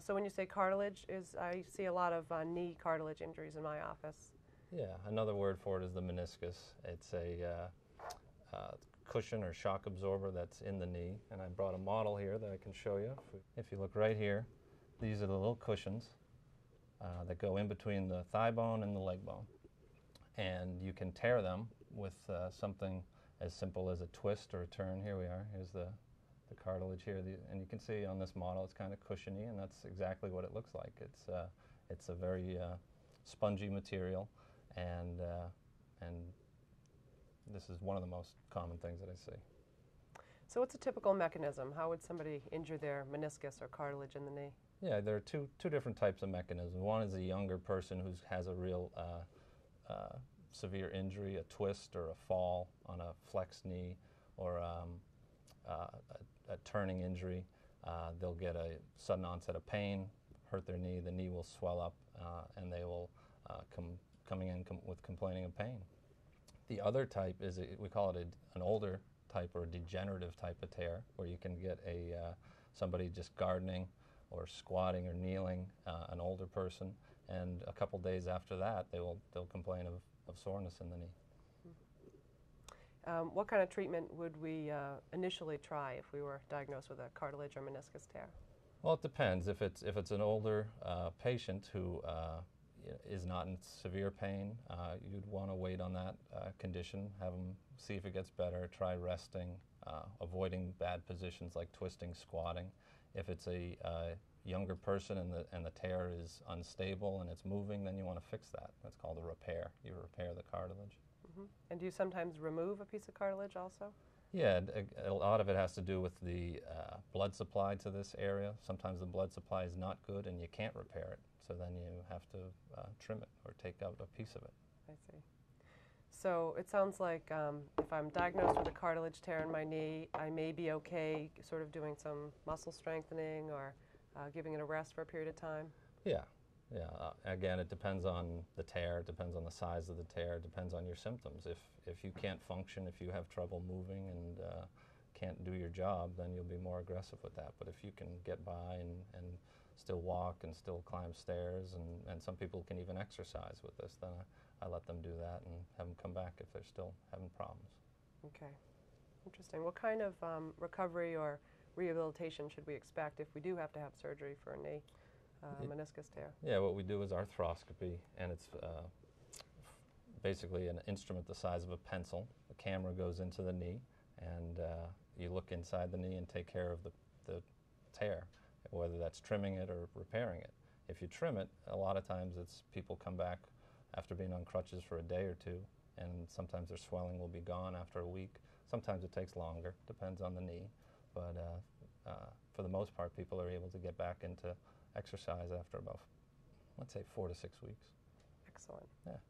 So when you say cartilage, I see a lot of knee cartilage injuries in my office. Yeah, another word for it is the meniscus. It's a cushion or shock absorber that's in the knee. And I brought a model here that I can show you. If you look right here, these are the little cushions that go in between the thigh bone and the leg bone. And you can tear them with something as simple as a twist or a turn. Here we are. Here's the cartilage here. And you can see on this model it's kind of cushiony, and that's exactly what it looks like. It's a very spongy material, and this is one of the most common things that I see. So what's a typical mechanism? How would somebody injure their meniscus or cartilage in the knee? Yeah, there are two different types of mechanisms. One is a younger person who has a real severe injury, a twist or a fall on a flexed knee, or a turning injury. They'll get a sudden onset of pain, hurt their knee, the knee will swell up, and they will come with complaining of pain. The other type is, we call it an older type or a degenerative type of tear, where you can get somebody just gardening or squatting or kneeling, an older person, and a couple days after that they'll complain of soreness in the knee. What kind of treatment would we initially try if we were diagnosed with a cartilage or meniscus tear? Well, it depends. If it's an older patient who is not in severe pain, you'd want to wait on that condition, have them see if it gets better, try resting, avoiding bad positions like twisting, squatting. If it's a younger person and the tear is unstable and it's moving, then you want to fix that. That's called a repair. You repair the cartilage. Mm-hmm. And do you sometimes remove a piece of cartilage also? Yeah, a lot of it has to do with the blood supply to this area. Sometimes the blood supply is not good and you can't repair it, so then you have to trim it or take out a piece of it. I see. So it sounds like if I'm diagnosed with a cartilage tear in my knee, I may be okay sort of doing some muscle strengthening or giving it a rest for a period of time? Yeah. Yeah, again, it depends on the tear, it depends on the size of the tear, it depends on your symptoms. If you can't function, if you have trouble moving and can't do your job, then you'll be more aggressive with that. But if you can get by and still walk and still climb stairs, and some people can even exercise with this, then I let them do that and have them come back if they're still having problems. Okay, interesting. What kind of recovery or rehabilitation should we expect if we do have to have surgery for a knee? Meniscus tear. Yeah, what we do is arthroscopy, and it's basically an instrument the size of a pencil. A camera goes into the knee, and you look inside the knee and take care of the tear, whether that's trimming it or repairing it. If you trim it, a lot of times it's people come back after being on crutches for a day or two, and sometimes their swelling will be gone after a week. Sometimes it takes longer, depends on the knee, but for the most part people are able to get back into exercise after about, let's say, 4 to 6 weeks. Excellent. Yeah.